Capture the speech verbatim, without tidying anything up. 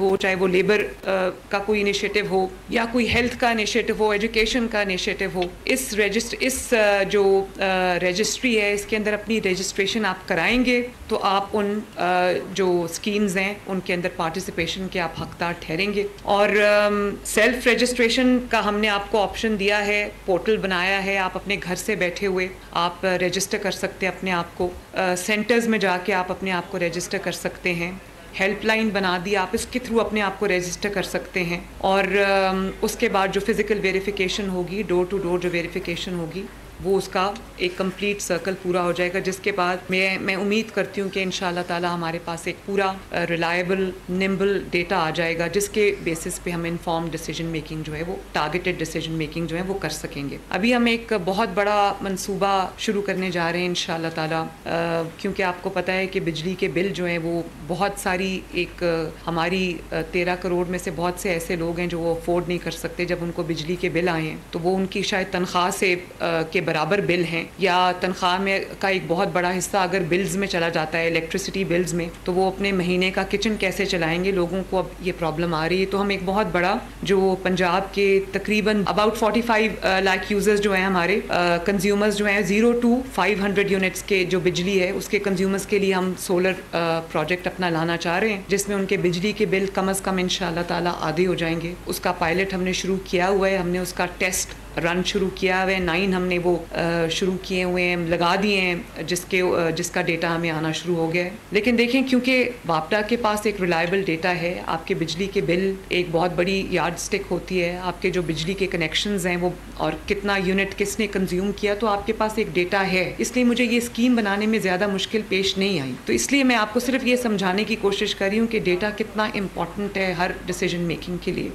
हो, चाहे वो लेबर का कोई इनिशिएटिव हो या कोई हेल्थ का इनिशिएटिव हो, एजुकेशन का इनिशिएटिव हो, इस रजिस्ट्र इस जो रजिस्ट्री है इसके अंदर अपनी रजिस्ट्रेशन आप कराएंगे तो आप उन जो स्कीम्स हैं उनके अंदर पार्टिसिपेशन के आप हकदार ठहरेंगे। और सेल्फ रजिस्ट्रेशन का हमने आपको ऑप्शन दिया है, पोर्टल बनाया है, आप अपने घर से बैठे हुए आप रजिस्टर कर सकते हैं अपने आप को, सेंटर्स में जाके आप अपने आप को रजिस्टर कर सकते हैं, हेल्पलाइन बना दी, आप इसके थ्रू अपने आप को रजिस्टर कर सकते हैं। और उसके बाद जो फिज़िकल वेरिफिकेशन होगी, डोर टू डोर जो वेरिफिकेशन होगी, वो उसका एक कंप्लीट सर्कल पूरा हो जाएगा, जिसके बाद मैं मैं उम्मीद करती हूँ कि इंशाल्लाह ताला हमारे पास एक पूरा रिलायबल निम्बल डेटा आ जाएगा जिसके बेसिस पे हम इन्फॉर्म डिसीजन मेकिंग जो है वो टारगेटेड डिसीजन मेकिंग जो है वो कर सकेंगे। अभी हम एक बहुत बड़ा मंसूबा शुरू करने जा रहे हैं इंशाल्लाह ताला, क्योंकि आपको पता है कि बिजली के बिल जो हैं वो बहुत सारी एक हमारी तेरह करोड़ में से बहुत से ऐसे लोग हैं जो वो अफोर्ड नहीं कर सकते, जब उनको बिजली के बिल आए हैं तो वो उनकी शायद तनख्वाह से के बराबर बिल हैं या तनख्वाह में का एक बहुत बड़ा हिस्सा अगर बिल्स में चला जाता है, इलेक्ट्रिसिटी बिल्स में, तो वो अपने महीने का किचन कैसे चलाएंगे, लोगों को अब ये प्रॉब्लम आ रही है। तो हम एक बहुत बड़ा जो पंजाब के तकरीबन अबाउट पैंतालीस लाख यूजर्स जो हैं हमारे कंज्यूमर्स जो हैं zero to five hundred units के जो बिजली है उसके कंज्यूमर्स के लिए हम सोलर प्रोजेक्ट अपना लाना चाह रहे हैं जिसमें उनके बिजली के बिल कम अज़ कम इंशाल्लाह ताला आधे हो जाएंगे। उसका पायलट हमने शुरू किया हुआ है, हमने उसका टेस्ट रन शुरू किया हुआ है, नाइन हमने वो शुरू किए हुए हैं, लगा दिए हैं, जिसके जिसका डेटा हमें आना शुरू हो गया है। लेकिन देखें क्योंकि वाप्डा के पास एक रिलायबल डेटा है, आपके बिजली के बिल एक बहुत बड़ी यार्डस्टिक होती है, आपके जो बिजली के कनेक्शंस हैं वो और कितना यूनिट किसने कंज्यूम किया, तो आपके पास एक डेटा है, इसलिए मुझे ये स्कीम बनाने में ज़्यादा मुश्किल पेश नहीं आई। तो इसलिए मैं आपको सिर्फ ये समझाने की कोशिश कर रही हूँ कि डेटा कितना इम्पॉर्टेंट है हर डिसीजन मेकिंग के लिए।